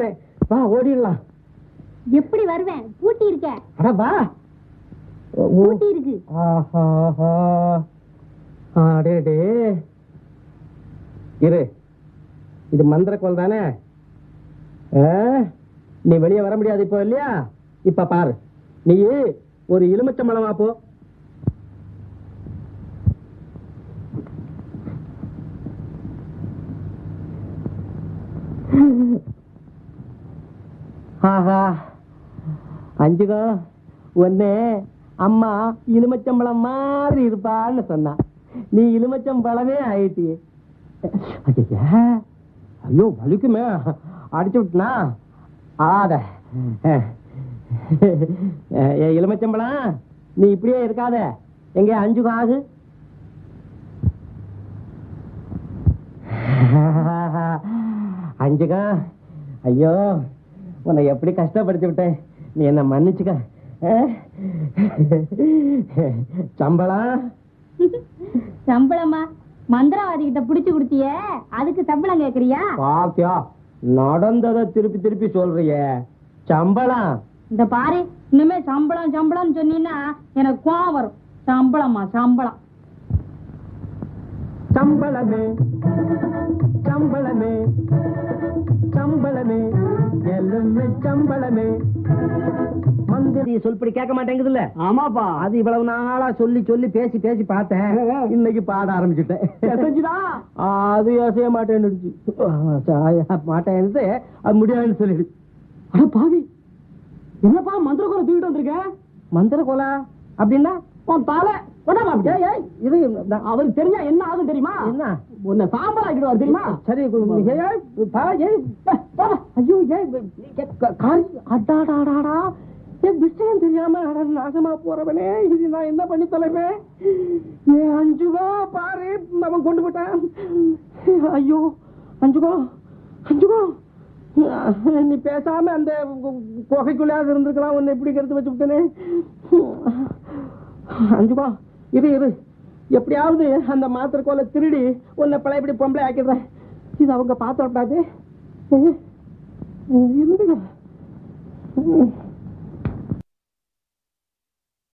கேட்டேன். வா ஓடிடலாம். எப்படி வருவேன்? பூட்டி இருக்கேன். அட வா, பூட்டி இருக்கு. ஆஹா ஆஹா, அடே டே இரு. இது மந்திர கோல் தானே? நீ வெளியே வர முடியாது இப்போ இல்லையா? இப்ப பாரு, நீ ஒரு எலுமிச்சை மலமா போ. ஆஹா, அஞ்சுகோ ஒன்னு அம்மா எலுமிச்சம்பழம் மாதிரி இருப்பான்னு சொன்னா, நீ எலுமிச்சம்பழமே ஆயிட்டி. ஐயோ வலிக்குமே, அடிச்சு விட்டுனா ஆகாத. எலுமிச்சம்பழம் நீ இப்படியே இருக்காத, எங்க அஞ்சுகோ ஆகு. அஞ்சுகா, ஐயோ உன்னை எப்படி கஷ்டப்படுத்தி விட்டேன், நீ என்ன மன்னிச்சுக்க. சம்பளம் சம்பளமா? மந்திரவாதிகிட்ட புடிச்சு கொடுத்திய, அதுக்கு சம்பளம் கேக்குறியா? பாத்தியா நடந்ததை திருப்பி திருப்பி சொல்றிய. சம்பளம் இந்த பாரு, இனிமே சம்பளம் சம்பளம் சொன்னீன்னா எனக்கு கோவம் வரும். சம்பளமா? சம்பளம் சம்பளமே சம்பளமே சம்பளமே எல்லாமே சம்பளமே. மந்திரி சொல்படி கேட்க மாட்டேங்குதுல்ல? ஆமாப்பா, அது இவ்வளவு நாளா சொல்லி சொல்லி பேசி பேசி பார்த்தேன், இன்னைக்கு பாட ஆரம்பிச்சுட்டேன். அது யோசிய மாட்டேன்னுடுச்சு, மாட்டேன்னு அது முடியாதுன்னு சொல்லிடு. ஆனா பாவி, என்னப்பா மந்திர கோலை தூக்கிட்டு வந்திருக்கேன்? மந்திர கோலா அப்படின்னா உன் தலை அவருக்கு தெரிஞ்சா என்ன ஆகும் தெரியுமா? என்ன உன்னை சாம்பல் ஆக்கிடுவார் தெரியுமா? சரி அடாடாடா, என் விஷயம் தெரியாம நாசமா போறவனே, இது நான் என்ன பண்ணி தொலைவேன்? ஏன் அஞ்சுகோ பாரு, அவன் கொண்டு போட்டான். ஐயோ அஞ்சுகோ அஞ்சுகோ, நீ பேசாம அந்த குகைக்குள்ளையாவது இருந்திருக்கலாம், உன்னை எப்படி கருத்து வச்சு விட்டேனே. அஞ்சுகோ இது இது எப்படியாவது அந்த மாத்திரை கோலை திருடி உன்னை பழையபடி பொம்பளை ஆக்கிடுறேன். இது அவங்க பார்த்து விட்டாது.